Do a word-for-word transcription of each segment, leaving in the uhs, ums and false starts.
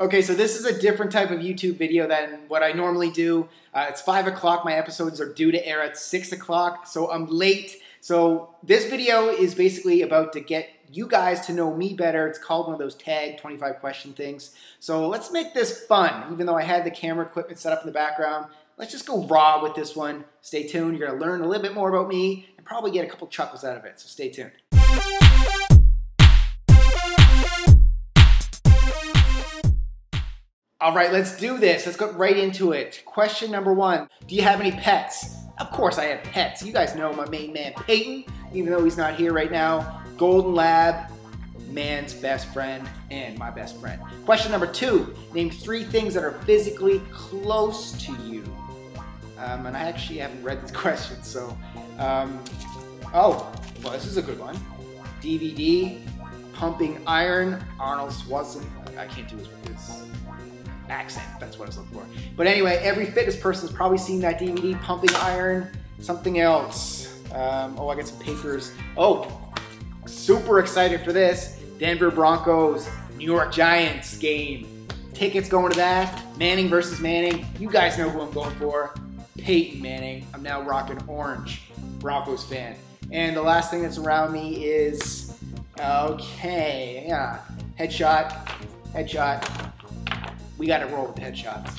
Okay, so this is a different type of YouTube video than what I normally do. Uh, it's five o'clock. My episodes are due to air at six o'clock, so I'm late. So this video is basically about to get you guys to know me better. It's called one of those tag twenty-five question things. So let's make this fun. Even though I had the camera equipment set up in the background, let's just go raw with this one. Stay tuned. You're going to learn a little bit more about me and probably get a couple chuckles out of it, so stay tuned. All right, let's do this. Let's get right into it. Question number one, do you have any pets? Of course I have pets. You guys know my main man, Peyton, even though he's not here right now. Golden Lab, man's best friend, and my best friend. Question number two, name three things that are physically close to you. Um, and I actually haven't read this question, so. Um, oh, well, this is a good one. D V D, Pumping Iron, Arnold Schwarzenegger. I can't do his accent, that's what I was looking for. But anyway, every fitness person's probably seen that D V D, Pumping Iron, something else. Um, oh, I got some papers. Oh, super excited for this. Denver Broncos, New York Giants game. Tickets going to that. Manning versus Manning. You guys know who I'm going for. Peyton Manning. I'm now rocking orange. Broncos fan. And the last thing that's around me is, okay, yeah. Headshot, headshot. We gotta roll with the headshots.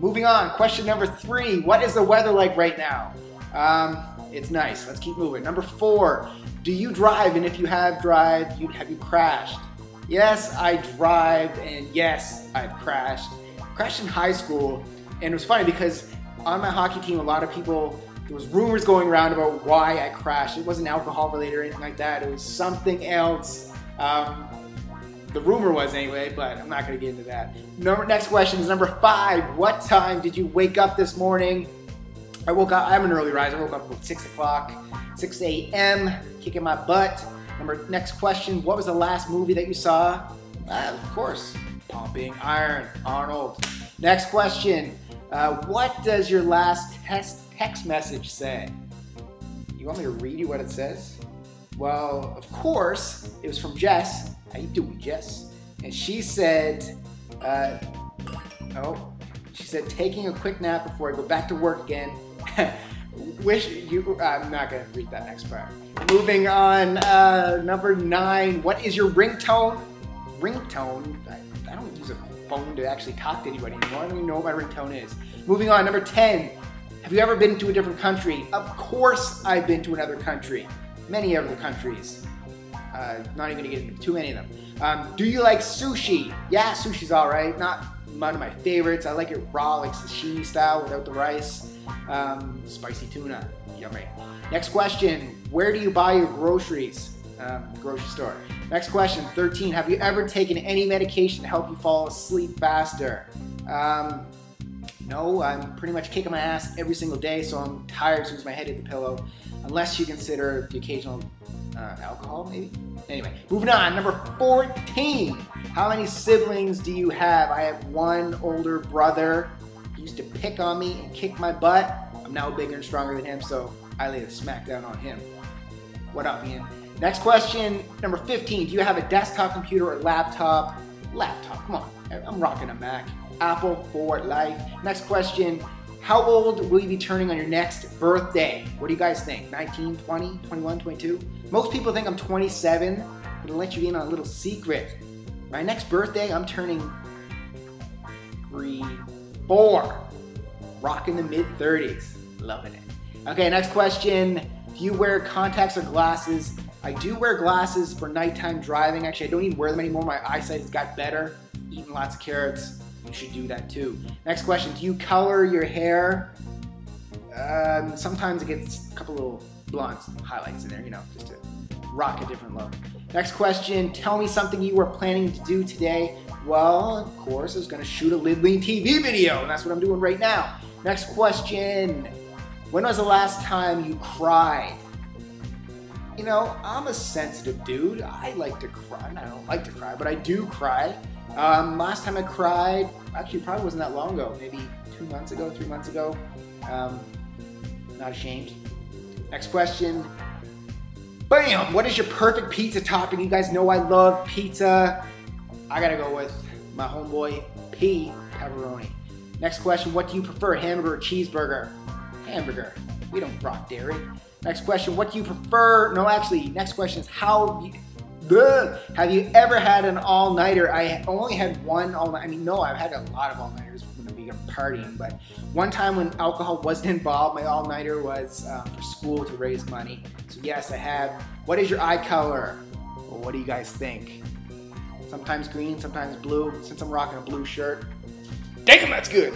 Moving on, question number three. What is the weather like right now? Um, it's nice, let's keep moving. Number four, do you drive? And if you have drive, you, have you crashed? Yes, I drive, and yes, I've crashed. Crashed in high school, and it was funny because on my hockey team, a lot of people, there was rumors going around about why I crashed. It wasn't alcohol related or anything like that. It was something else. Um, The rumor was anyway, but I'm not gonna get into that. Number, next question is number five. What time did you wake up this morning? I woke up, I'm an early riser. I woke up about six o'clock, six a m, kicking my butt. Number, next question, what was the last movie that you saw? Uh, of course, Pumping Iron, Arnold. Next question, uh, what does your last test text message say? You want me to read you what it says? Well, of course, it was from Jess. How you doing, Jess? And she said, uh, oh, she said, taking a quick nap before I go back to work again. Wish you, I'm not gonna read that next part. Moving on, uh, number nine, what is your ringtone? Ringtone, I, I don't use a phone to actually talk to anybody anymore. I don't even know what my ringtone is. Moving on, number ten, have you ever been to a different country? Of course I've been to another country, many other countries. Uh, not even gonna get into too many of them. Um, do you like sushi? Yeah, sushi's all right. Not one of my favorites. I like it raw, like sashimi style without the rice. Um, spicy tuna, yummy. Next question, where do you buy your groceries? Um, grocery store. Next question, thirteen, have you ever taken any medication to help you fall asleep faster? Um, no, I'm pretty much kicking my ass every single day, so I'm tired as soon as my head hit the pillow, unless you consider the occasional Uh, alcohol, maybe? Anyway, moving on. Number fourteen. How many siblings do you have? I have one older brother. He used to pick on me and kick my butt. I'm now bigger and stronger than him, so I lay the smack down on him. What up, man? Next question. Number fifteen. Do you have a desktop computer or laptop? Laptop. Come on. I'm rocking a Mac. Apple for life. Next question. How old will you be turning on your next birthday? What do you guys think? nineteen, twenty, twenty-one, twenty-two? Most people think I'm twenty-seven. I'm gonna let you in on a little secret. My next birthday, I'm turning three, four. Rocking the mid thirties, loving it. Okay, next question. Do you wear contacts or glasses? I do wear glasses for nighttime driving. Actually, I don't even wear them anymore. My eyesight has got better. Eating lots of carrots. You should do that too. Next question, do you color your hair? Um, sometimes it gets a couple little blondes, highlights in there, you know, just to rock a different look. Next question, tell me something you were planning to do today. Well, of course, I was gonna shoot a Live Lean T V video, and that's what I'm doing right now. Next question, when was the last time you cried? You know, I'm a sensitive dude. I like to cry, I don't like to cry, but I do cry. Um, last time I cried, actually probably wasn't that long ago, maybe two months ago, three months ago. Um, not ashamed. Next question. Bam! What is your perfect pizza topping? You guys know I love pizza. I gotta go with my homeboy P, pepperoni. Next question, what do you prefer, hamburger or cheeseburger? Hamburger. We don't rock dairy. Next question, what do you prefer? No, actually, next question is how you, bleh, have you ever had an all-nighter? I only had one all-nighter. I mean, no, I've had a lot of all-nighters when we were partying, but one time when alcohol wasn't involved, my all-nighter was um, for school to raise money. So yes, I have. What is your eye color? Well, what do you guys think? Sometimes green, sometimes blue. Since I'm rocking a blue shirt, take them, that's good.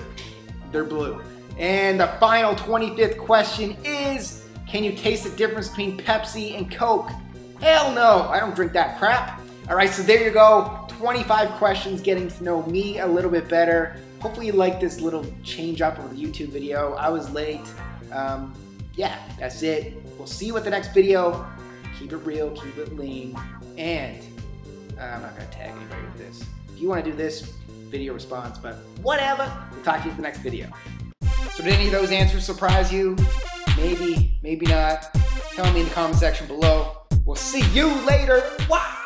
They're blue. And the final twenty-fifth question is, can you taste the difference between Pepsi and Coke? Hell no, I don't drink that crap. All right, so there you go. twenty-five questions getting to know me a little bit better. Hopefully you like this little change up of the YouTube video. I was late. Um, yeah, that's it. We'll see you at the next video. Keep it real, keep it lean. And uh, I'm not gonna tag anybody with this. If you wanna do this, video response, but whatever. We'll talk to you in the next video. So did any of those answers surprise you? Maybe, maybe not. Tell me in the comment section below. We'll see you later. Wow.